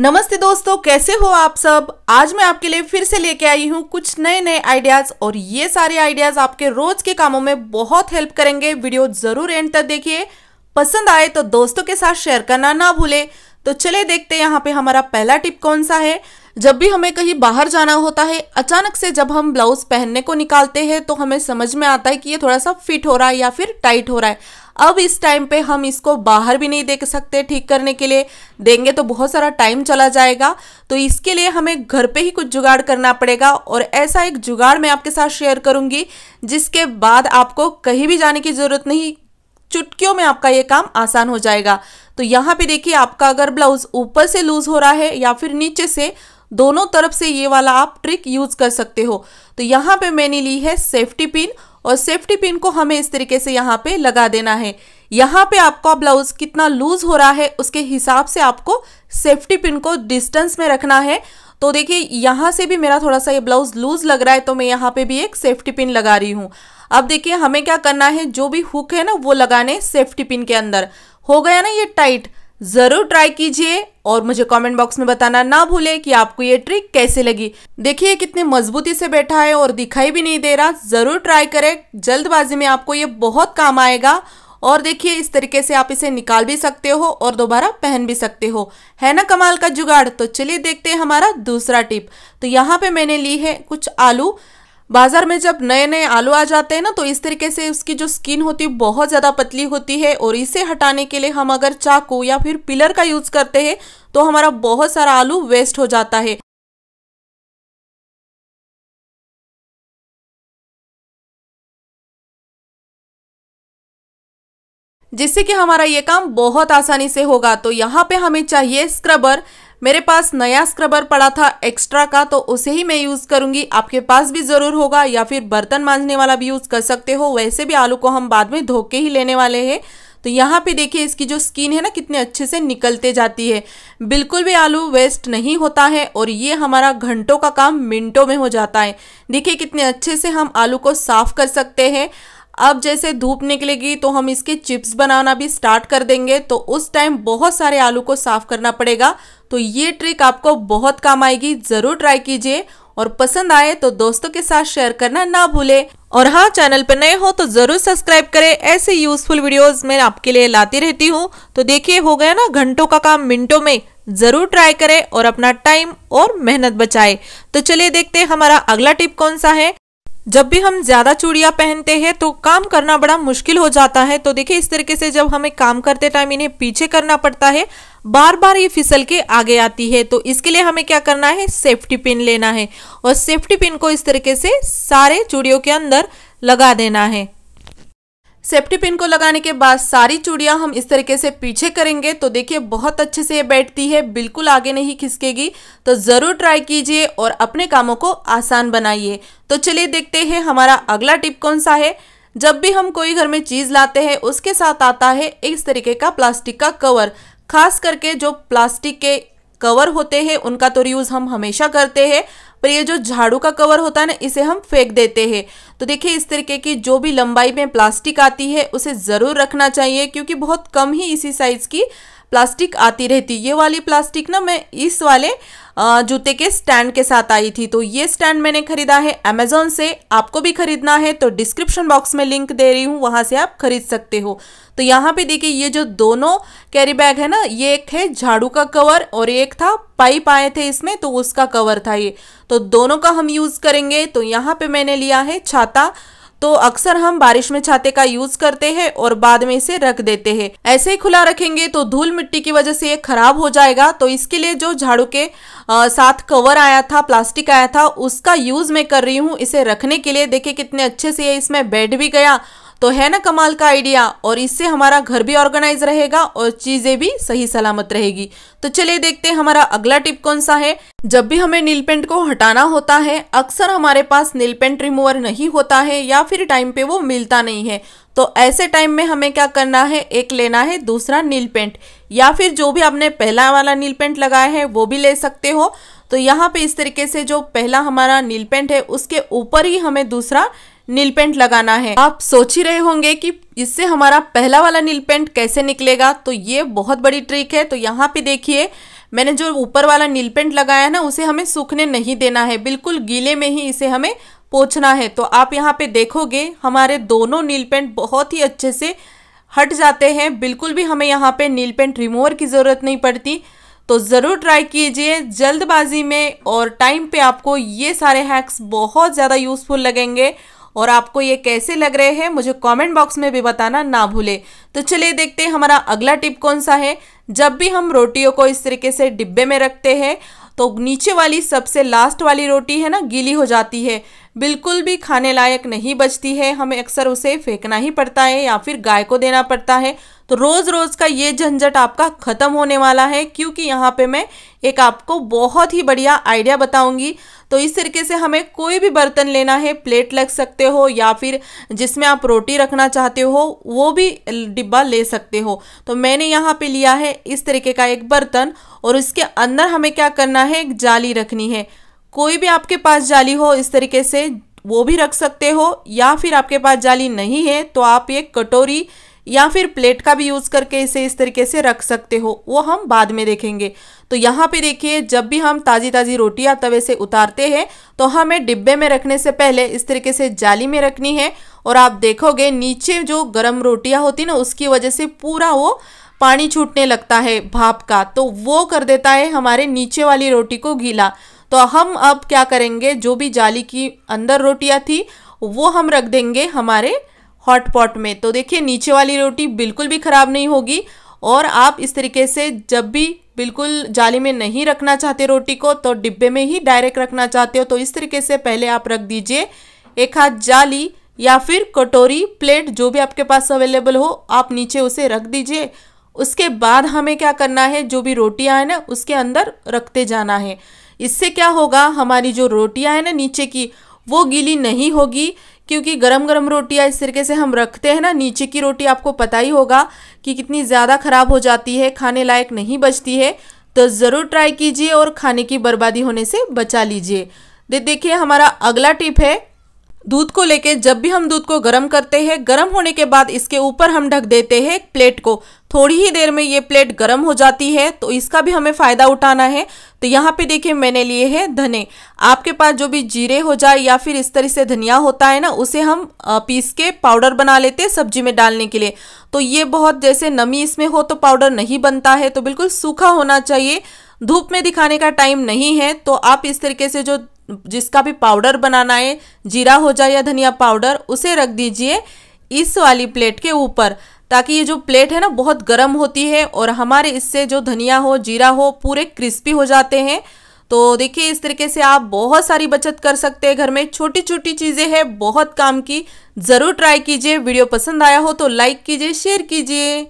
नमस्ते दोस्तों, कैसे हो आप सब। आज मैं आपके लिए फिर से लेके आई हूँ कुछ नए आइडियाज़ और ये सारे आइडियाज़ आपके रोज़ के कामों में बहुत हेल्प करेंगे। वीडियो ज़रूर एंड तक देखिए, पसंद आए तो दोस्तों के साथ शेयर करना ना भूले। तो चले देखते हैं यहाँ पे हमारा पहला टिप कौन सा है। जब भी हमें कहीं बाहर जाना होता है, अचानक से जब हम ब्लाउज़ पहनने को निकालते हैं तो हमें समझ में आता है कि ये थोड़ा सा फिट हो रहा है या फिर टाइट हो रहा है। अब इस टाइम पे हम इसको बाहर भी नहीं देख सकते, ठीक करने के लिए देंगे तो बहुत सारा टाइम चला जाएगा। तो इसके लिए हमें घर पे ही कुछ जुगाड़ करना पड़ेगा और ऐसा एक जुगाड़ मैं आपके साथ शेयर करूंगी जिसके बाद आपको कहीं भी जाने की ज़रूरत नहीं, चुटकियों में आपका ये काम आसान हो जाएगा। तो यहाँ पे देखिए, आपका अगर ब्लाउज़ ऊपर से लूज़ हो रहा है या फिर नीचे से, दोनों तरफ से ये वाला आप ट्रिक यूज़ कर सकते हो। तो यहाँ पे मैंने ली है सेफ्टी पिन और सेफ्टी पिन को हमें इस तरीके से यहाँ पे लगा देना है। यहाँ पे आपका ब्लाउज कितना लूज हो रहा है उसके हिसाब से आपको सेफ्टी पिन को डिस्टेंस में रखना है। तो देखिए, यहाँ से भी मेरा थोड़ा सा ये ब्लाउज लूज लग रहा है तो मैं यहाँ पे भी एक सेफ्टी पिन लगा रही हूँ। अब देखिए, हमें क्या करना है, जो भी हुक है ना वो लगाने सेफ्टी पिन के अंदर। हो गया ना ये टाइट। जरूर ट्राई कीजिए और मुझे कमेंट बॉक्स में बताना ना भूले कि आपको ये ट्रिक कैसे लगी। देखिए कितनी मजबूती से बैठा है और दिखाई भी नहीं दे रहा। जरूर ट्राई करें, जल्दबाजी में आपको ये बहुत काम आएगा। और देखिए, इस तरीके से आप इसे निकाल भी सकते हो और दोबारा पहन भी सकते हो। है ना कमाल का जुगाड़। तो चलिए देखते हैं हमारा दूसरा टिप। तो यहाँ पे मैंने ली है कुछ आलू। बाजार में जब नए नए आलू आ जाते हैं ना तो इस तरीके से उसकी जो स्किन होती है बहुत ज़्यादा पतली होती है और इसे हटाने के लिए हम अगर चाकू या फिर पिलर का यूज़ करते हैं तो हमारा बहुत सारा आलू वेस्ट हो जाता है। जिससे कि हमारा ये काम बहुत आसानी से होगा। तो यहाँ पे हमें चाहिए स्क्रबर। मेरे पास नया स्क्रबर पड़ा था एक्स्ट्रा का, तो उसे ही मैं यूज़ करूँगी। आपके पास भी ज़रूर होगा या फिर बर्तन मांजने वाला भी यूज़ कर सकते हो। वैसे भी आलू को हम बाद में धो के ही लेने वाले हैं। तो यहाँ पे देखिए, इसकी जो स्किन है ना कितने अच्छे से निकलते जाती है, बिल्कुल भी आलू वेस्ट नहीं होता है और ये हमारा घंटों का काम मिनटों में हो जाता है। देखिए कितने अच्छे से हम आलू को साफ़ कर सकते हैं। अब जैसे धूप निकलेगी तो हम इसके चिप्स बनाना भी स्टार्ट कर देंगे, तो उस टाइम बहुत सारे आलू को साफ़ करना पड़ेगा। तो ये ट्रिक आपको बहुत काम आएगी, ज़रूर ट्राई कीजिए और पसंद आए तो दोस्तों के साथ शेयर करना ना भूले। और हाँ, चैनल पर नए हो तो ज़रूर सब्सक्राइब करें, ऐसे यूज़फुल वीडियोज़ मैं आपके लिए लाती रहती हूँ। तो देखिए, हो गया ना घंटों का काम मिनटों में। ज़रूर ट्राई करें और अपना टाइम और मेहनत बचाएं। तो चलिए देखते हैं हमारा अगला टिप कौन सा है। जब भी हम ज़्यादा चूड़ियाँ पहनते हैं तो काम करना बड़ा मुश्किल हो जाता है। तो देखिए, इस तरीके से जब हमें काम करते टाइम इन्हें पीछे करना पड़ता है, बार बार ये फिसल के आगे आती है। तो इसके लिए हमें क्या करना है, सेफ्टी पिन लेना है और सेफ्टी पिन को इस तरीके से सारे चूड़ियों के अंदर लगा देना है। सेफ्टी पिन को लगाने के बाद सारी चूड़ियाँ हम इस तरीके से पीछे करेंगे तो देखिए बहुत अच्छे से ये बैठती है, बिल्कुल आगे नहीं खिसकेगी। तो ज़रूर ट्राई कीजिए और अपने कामों को आसान बनाइए। तो चलिए देखते हैं हमारा अगला टिप कौन सा है। जब भी हम कोई घर में चीज़ लाते हैं उसके साथ आता है इस तरीके का प्लास्टिक का कवर। खास करके जो प्लास्टिक के कवर होते हैं उनका तो रीयूज़ हम हमेशा करते हैं, पर ये जो झाड़ू का कवर होता है ना इसे हम फेंक देते हैं। तो देखिए, इस तरीके की जो भी लंबाई में प्लास्टिक आती है उसे ज़रूर रखना चाहिए क्योंकि बहुत कम ही इसी साइज़ की प्लास्टिक आती रहती। ये वाली प्लास्टिक ना मैं इस वाले जूते के स्टैंड के साथ आई थी। तो ये स्टैंड मैंने ख़रीदा है अमेज़ॉन से। आपको भी ख़रीदना है तो डिस्क्रिप्शन बॉक्स में लिंक दे रही हूँ, वहाँ से आप ख़रीद सकते हो। तो यहाँ पे देखिए, ये जो दोनों कैरी बैग है ना, ये एक है झाड़ू का कवर और एक था पाइप आए थे इसमें तो उसका कवर था ये। तो दोनों का हम यूज़ करेंगे। तो यहाँ पे मैंने लिया है छाता। तो अक्सर हम बारिश में छाते का यूज़ करते हैं और बाद में इसे रख देते हैं। ऐसे ही खुला रखेंगे तो धूल मिट्टी की वजह से ये खराब हो जाएगा। तो इसके लिए जो झाड़ू के साथ कवर आया था, प्लास्टिक आया था, उसका यूज़ मैं कर रही हूँ इसे रखने के लिए। देखिए कितने अच्छे से ये इसमें बैठ भी गया। तो है ना कमाल का आइडिया। और इससे हमारा घर भी ऑर्गेनाइज रहेगा और चीज़ें भी सही सलामत रहेगी। तो चलिए देखते हैं हमारा अगला टिप कौन सा है। जब भी हमें नील पेंट को हटाना होता है, अक्सर हमारे पास नील पेंट रिमूवर नहीं होता है या फिर टाइम पे वो मिलता नहीं है। तो ऐसे टाइम में हमें क्या करना है, एक लेना है दूसरा नील पेंट, या फिर जो भी आपने पहला वाला नील पेंट लगाया है वो भी ले सकते हो। तो यहाँ पे इस तरीके से जो पहला हमारा नील पेंट है उसके ऊपर ही हमें दूसरा नील पेंट लगाना है। आप सोच ही रहे होंगे कि इससे हमारा पहला वाला नील पेंट कैसे निकलेगा। तो ये बहुत बड़ी ट्रिक है। तो यहाँ पे देखिए, मैंने जो ऊपर वाला नीलपेंट लगाया है ना, उसे हमें सूखने नहीं देना है, बिल्कुल गीले में ही इसे हमें पोंछना है। तो आप यहाँ पे देखोगे हमारे दोनों नीलपेंट बहुत ही अच्छे से हट जाते हैं, बिल्कुल भी हमें यहाँ पे नीलपेंट रिमूवर की ज़रूरत नहीं पड़ती। तो ज़रूर ट्राई कीजिए, जल्दबाजी में और टाइम पे आपको ये सारे हैक्स बहुत ज़्यादा यूज़फुल लगेंगे। और आपको ये कैसे लग रहे हैं मुझे कमेंट बॉक्स में भी बताना ना भूले। तो चलिए देखते हैं हमारा अगला टिप कौन सा है। जब भी हम रोटियों को इस तरीके से डिब्बे में रखते हैं तो नीचे वाली सबसे लास्ट वाली रोटी है ना, गीली हो जाती है, बिल्कुल भी खाने लायक नहीं बचती है, हमें अक्सर उसे फेंकना ही पड़ता है या फिर गाय को देना पड़ता है। तो रोज़ रोज़ का ये झंझट आपका ख़त्म होने वाला है, क्योंकि यहाँ पे मैं एक आपको बहुत ही बढ़िया आइडिया बताऊंगी। तो इस तरीके से हमें कोई भी बर्तन लेना है, प्लेट रख सकते हो या फिर जिसमें आप रोटी रखना चाहते हो वो भी डिब्बा ले सकते हो। तो मैंने यहाँ पे लिया है इस तरीके का एक बर्तन और इसके अंदर हमें क्या करना है, एक जाली रखनी है। कोई भी आपके पास जाली हो इस तरीके से वो भी रख सकते हो, या फिर आपके पास जाली नहीं है तो आप एक कटोरी या फिर प्लेट का भी यूज़ करके इसे इस तरीके से रख सकते हो, वो हम बाद में देखेंगे। तो यहाँ पे देखिए, जब भी हम ताज़ी ताज़ी रोटियां तवे से उतारते हैं तो हमें डिब्बे में रखने से पहले इस तरीके से जाली में रखनी है। और आप देखोगे नीचे जो गर्म रोटियां होती ना, उसकी वजह से पूरा वो पानी छूटने लगता है भाप का, तो वो कर देता है हमारे नीचे वाली रोटी को गीला। तो हम अब क्या करेंगे, जो भी जाली की अंदर रोटियाँ थी वो हम रख देंगे हमारे हॉट पॉट में। तो देखिए नीचे वाली रोटी बिल्कुल भी ख़राब नहीं होगी। और आप इस तरीके से जब भी बिल्कुल जाली में नहीं रखना चाहते रोटी को, तो डिब्बे में ही डायरेक्ट रखना चाहते हो, तो इस तरीके से पहले आप रख दीजिए एक हाथ जाली या फिर कटोरी प्लेट जो भी आपके पास अवेलेबल हो, आप नीचे उसे रख दीजिए। उसके बाद हमें क्या करना है, जो भी रोटियाँ हैं ना उसके अंदर रखते जाना है। इससे क्या होगा, हमारी जो रोटियाँ हैं ना नीचे की, वो गीली नहीं होगी, क्योंकि गरम गरम रोटियाँ इस तरीके से हम रखते हैं ना, नीचे की रोटी आपको पता ही होगा कि कितनी ज़्यादा ख़राब हो जाती है, खाने लायक नहीं बचती है। तो ज़रूर ट्राई कीजिए और खाने की बर्बादी होने से बचा लीजिए। देखिए हमारा अगला टिप है दूध को लेके। जब भी हम दूध को गर्म करते हैं, गर्म होने के बाद इसके ऊपर हम ढक देते हैं प्लेट को, थोड़ी ही देर में ये प्लेट गर्म हो जाती है, तो इसका भी हमें फ़ायदा उठाना है। तो यहाँ पे देखिए मैंने लिए हैं धने, आपके पास जो भी जीरे हो जाए या फिर इस तरह से धनिया होता है ना, उसे हम पीस के पाउडर बना लेते हैं सब्जी में डालने के लिए। तो ये बहुत जैसे नमी इसमें हो तो पाउडर नहीं बनता है, तो बिल्कुल सूखा होना चाहिए, धूप में दिखाने का टाइम नहीं है। तो आप इस तरीके से जो जिसका भी पाउडर बनाना है, जीरा हो जाए या धनिया पाउडर, उसे रख दीजिए इस वाली प्लेट के ऊपर, ताकि ये जो प्लेट है ना बहुत गर्म होती है और हमारे इससे जो धनिया हो जीरा हो पूरे क्रिस्पी हो जाते हैं। तो देखिए इस तरीके से आप बहुत सारी बचत कर सकते हैं, घर में छोटी छोटी चीज़ें हैं बहुत काम की। ज़रूर ट्राई कीजिए। वीडियो पसंद आया हो तो लाइक कीजिए, शेयर कीजिए।